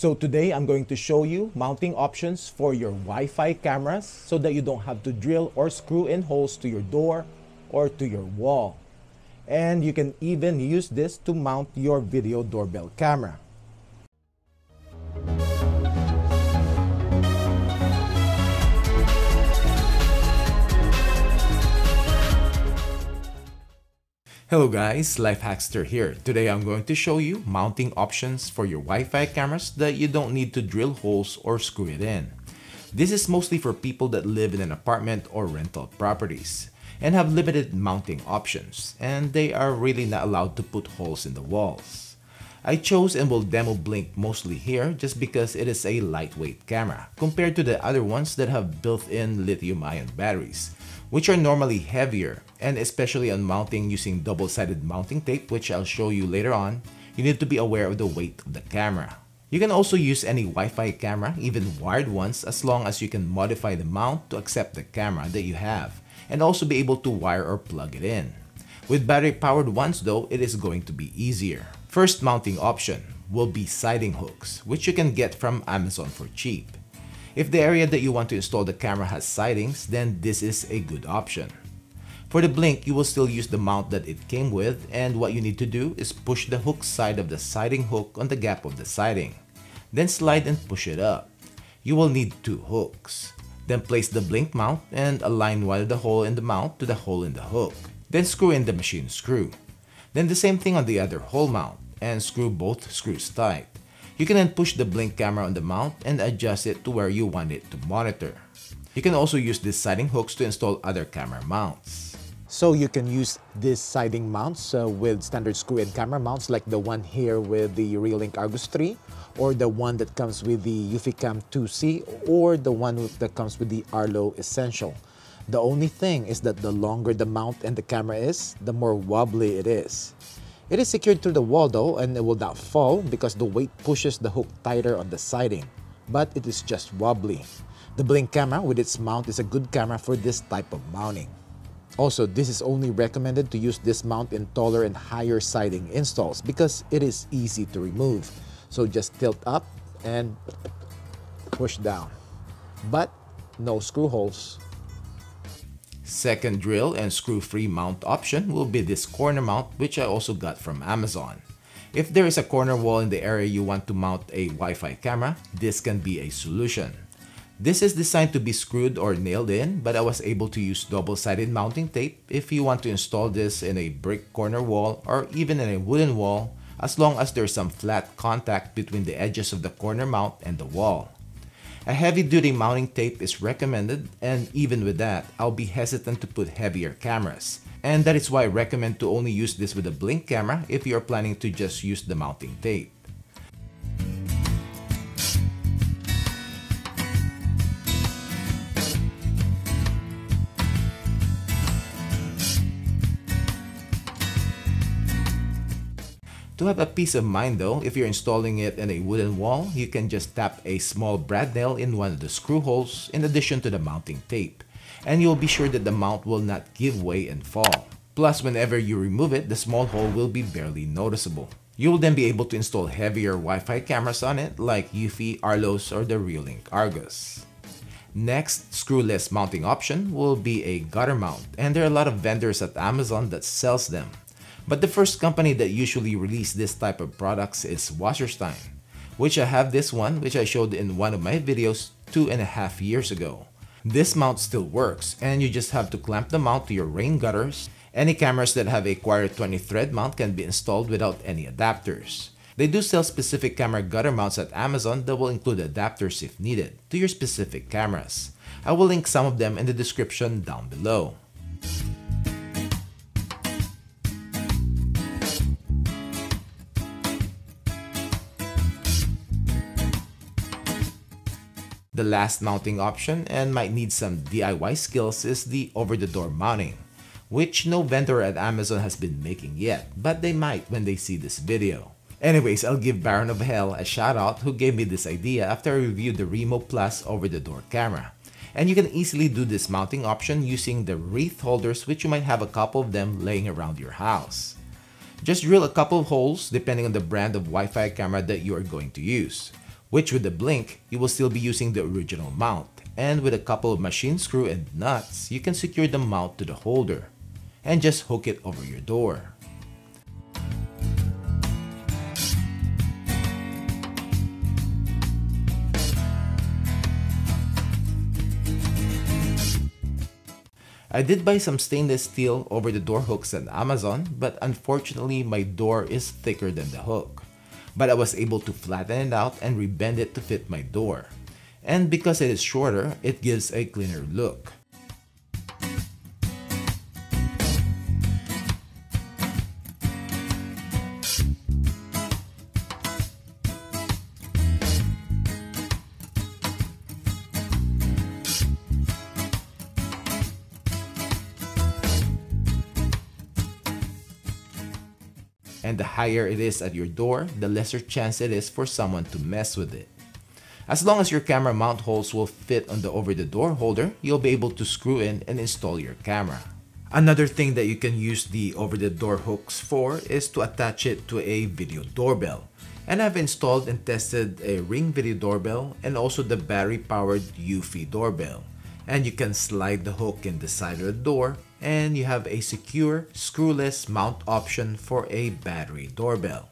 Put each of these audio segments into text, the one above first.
So today I'm going to show you mounting options for your Wi-Fi cameras so that you don't have to drill or screw in holes to your door or to your wall. And you can even use this to mount your video doorbell camera. Hello guys, Lifehackster here. Today I'm going to show you mounting options for your Wi-Fi cameras that you don't need to drill holes or screw it in. This is mostly for people that live in an apartment or rental properties and have limited mounting options, and they are really not allowed to put holes in the walls. I chose and will demo Blink mostly here just because it is a lightweight camera compared to the other ones that have built-in lithium-ion batteries, which are normally heavier, and especially on mounting using double-sided mounting tape, which I'll show you later on, you need to be aware of the weight of the camera. You can also use any Wi-Fi camera, even wired ones, as long as you can modify the mount to accept the camera that you have, and also be able to wire or plug it in. With battery-powered ones though, it is going to be easier. First mounting option will be sliding hooks, which you can get from Amazon for cheap. If the area that you want to install the camera has sidings, then this is a good option. For the Blink, you will still use the mount that it came with, and what you need to do is push the hook side of the siding hook on the gap of the siding. Then slide and push it up. You will need two hooks. Then place the Blink mount and align one of the hole in the mount to the hole in the hook. Then screw in the machine screw. Then the same thing on the other hole mount and screw both screws tight. You can then push the Blink camera on the mount and adjust it to where you want it to monitor. You can also use these siding hooks to install other camera mounts. So you can use these siding mounts with standard screw-in camera mounts like the one here with the Reolink Argus 3, or the one that comes with the EufyCam 2C, or the one that comes with the Arlo Essential. The only thing is that the longer the mount and the camera is, the more wobbly it is. It is secured through the wall though, and it will not fall because the weight pushes the hook tighter on the siding, but it is just wobbly. The Blink camera with its mount is a good camera for this type of mounting. Also, this is only recommended to use this mount in taller and higher siding installs because it is easy to remove. So just tilt up and push down, but no screw holes. Second drill and screw-free mount option will be this corner mount, which I also got from Amazon. If there is a corner wall in the area you want to mount a Wi-Fi camera, this can be a solution. This is designed to be screwed or nailed in, but I was able to use double-sided mounting tape if you want to install this in a brick corner wall or even in a wooden wall, as long as there's some flat contact between the edges of the corner mount and the wall. A heavy-duty mounting tape is recommended, and even with that, I'll be hesitant to put heavier cameras. And that is why I recommend to only use this with a Blink camera if you're planning to just use the mounting tape. To have a peace of mind though, if you're installing it in a wooden wall, you can just tap a small brad nail in one of the screw holes in addition to the mounting tape, and you'll be sure that the mount will not give way and fall. Plus, whenever you remove it, the small hole will be barely noticeable. You will then be able to install heavier Wi-Fi cameras on it like Eufy, Arlos, or the Reolink Argus. Next, screwless mounting option will be a gutter mount, and there are a lot of vendors at Amazon that sells them. But the first company that usually releases this type of products is Wasserstein, which I have this one, which I showed in one of my videos 2.5 years ago. This mount still works, and you just have to clamp the mount to your rain gutters. Any cameras that have a Quire 20 thread mount can be installed without any adapters. They do sell specific camera gutter mounts at Amazon that will include adapters if needed to your specific cameras. I will link some of them in the description down below. The last mounting option, and might need some DIY skills, is the over-the-door mounting, which no vendor at Amazon has been making yet, but they might when they see this video. Anyways, I'll give Baron of Hell a shout out who gave me this idea after I reviewed the Remo Plus over-the-door camera. And you can easily do this mounting option using the wreath holders, which you might have a couple of them laying around your house. Just drill a couple of holes depending on the brand of Wi-Fi camera that you are going to use. which with the Blink, you will still be using the original mount, and with a couple of machine screw and nuts, you can secure the mount to the holder, and just hook it over your door. I did buy some stainless steel over the door hooks on Amazon, but unfortunately my door is thicker than the hook. But I was able to flatten it out and rebend it to fit my door. And because it is shorter, it gives a cleaner look. And the higher it is at your door, the lesser chance it is for someone to mess with it. As long as your camera mount holes will fit on the over-the-door holder, you'll be able to screw in and install your camera. Another thing that you can use the over-the-door hooks for is to attach it to a video doorbell. And I've installed and tested a Ring video doorbell and also the battery-powered Eufy doorbell. And you can slide the hook in the side of the door, and you have a secure, screwless mount option for a battery doorbell.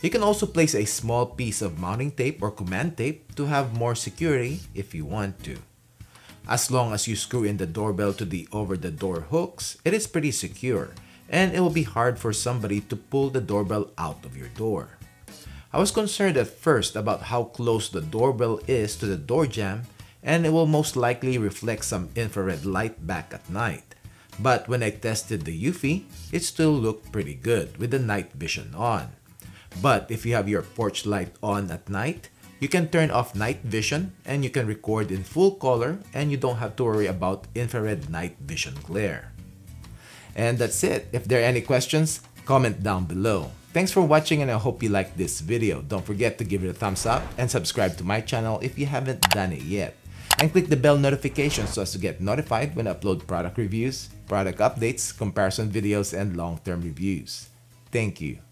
You can also place a small piece of mounting tape or command tape to have more security if you want to. As long as you screw in the doorbell to the over-the-door hooks, it is pretty secure, and it will be hard for somebody to pull the doorbell out of your door. I was concerned at first about how close the doorbell is to the door jamb, and it will most likely reflect some infrared light back at night. But when I tested the Eufy, it still looked pretty good with the night vision on. But if you have your porch light on at night, you can turn off night vision and you can record in full color and you don't have to worry about infrared night vision glare. And that's it. If there are any questions, comment down below. Thanks for watching and I hope you liked this video. Don't forget to give it a thumbs up and subscribe to my channel if you haven't done it yet. And click the bell notification so as to get notified when I upload product reviews, product updates, comparison videos, and long-term reviews. Thank you.